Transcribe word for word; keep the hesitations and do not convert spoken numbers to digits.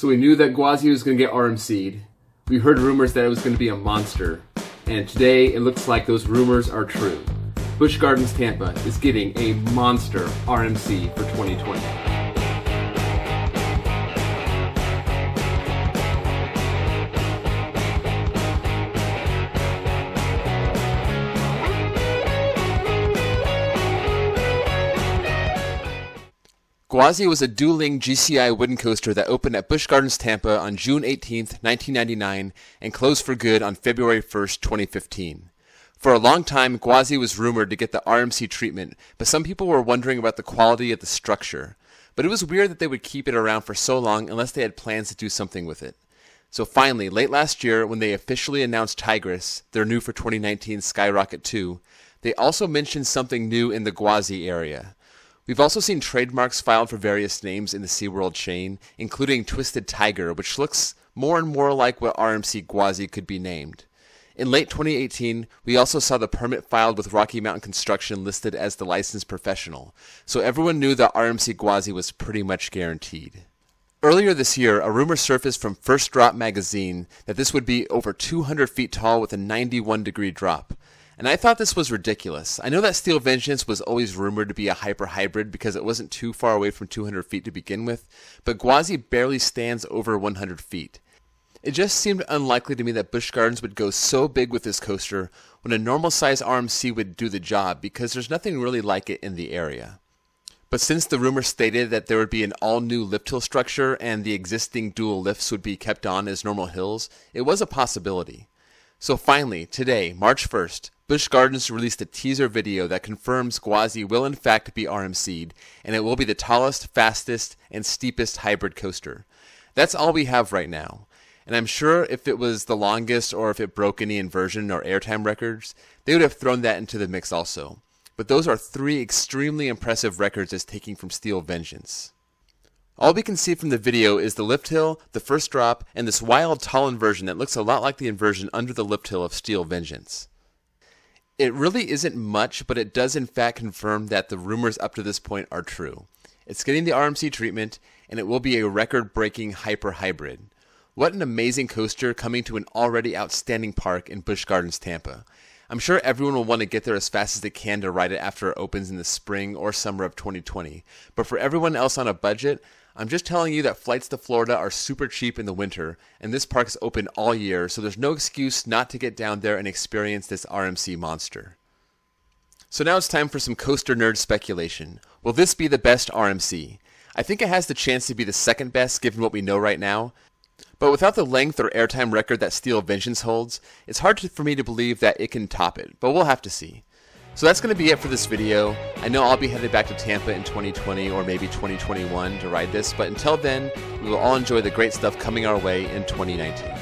So we knew that Gwazi was going to get R M C'd. We heard rumors that it was going to be a monster. And today, it looks like those rumors are true. Busch Gardens Tampa is getting a monster R M C for twenty twenty. Gwazi was a dueling G C I wooden coaster that opened at Busch Gardens Tampa on June eighteenth, nineteen ninety-nine and closed for good on February first, twenty fifteen. For a long time, Gwazi was rumored to get the R M C treatment, but some people were wondering about the quality of the structure. But it was weird that they would keep it around for so long unless they had plans to do something with it. So finally, late last year, when they officially announced Tigris, their new for twenty nineteen Skyrocket two, they also mentioned something new in the Gwazi area. We've also seen trademarks filed for various names in the SeaWorld chain, including Twisted Tiger, which looks more and more like what R M C Gwazi could be named. In late twenty eighteen, we also saw the permit filed with Rocky Mountain Construction listed as the licensed professional, so everyone knew that R M C Gwazi was pretty much guaranteed. Earlier this year, a rumor surfaced from First Drop magazine that this would be over two hundred feet tall with a ninety-one degree drop. And I thought this was ridiculous. I know that Steel Vengeance was always rumored to be a hyper-hybrid because it wasn't too far away from two hundred feet to begin with, but Gwazi barely stands over one hundred feet. It just seemed unlikely to me that Busch Gardens would go so big with this coaster when a normal-sized R M C would do the job because there's nothing really like it in the area. But since the rumor stated that there would be an all-new lift hill structure and the existing dual lifts would be kept on as normal hills, it was a possibility. So finally, today, March first, Busch Gardens released a teaser video that confirms Gwazi will in fact be R M C'd, and it will be the tallest, fastest, and steepest hybrid coaster. That's all we have right now. And I'm sure if it was the longest or if it broke any inversion or airtime records, they would have thrown that into the mix also. But those are three extremely impressive records as taking from Steel Vengeance. All we can see from the video is the lift hill, the first drop, and this wild tall inversion that looks a lot like the inversion under the lift hill of Steel Vengeance. It really isn't much, but it does in fact confirm that the rumors up to this point are true. It's getting the R M C treatment, and it will be a record-breaking hyper-hybrid. What an amazing coaster coming to an already outstanding park in Busch Gardens Tampa. I'm sure everyone will want to get there as fast as they can to ride it after it opens in the spring or summer of twenty twenty. But for everyone else on a budget, I'm just telling you that flights to Florida are super cheap in the winter, and this park is open all year, so there's no excuse not to get down there and experience this R M C monster. So now it's time for some coaster nerd speculation. Will this be the best R M C? I think it has the chance to be the second best given what we know right now. But without the length or airtime record that Steel Vengeance holds, it's hard to, for me to believe that it can top it, but we'll have to see. So that's going to be it for this video. I know I'll be headed back to Tampa in twenty twenty or maybe twenty twenty-one to ride this, but until then, we will all enjoy the great stuff coming our way in twenty nineteen.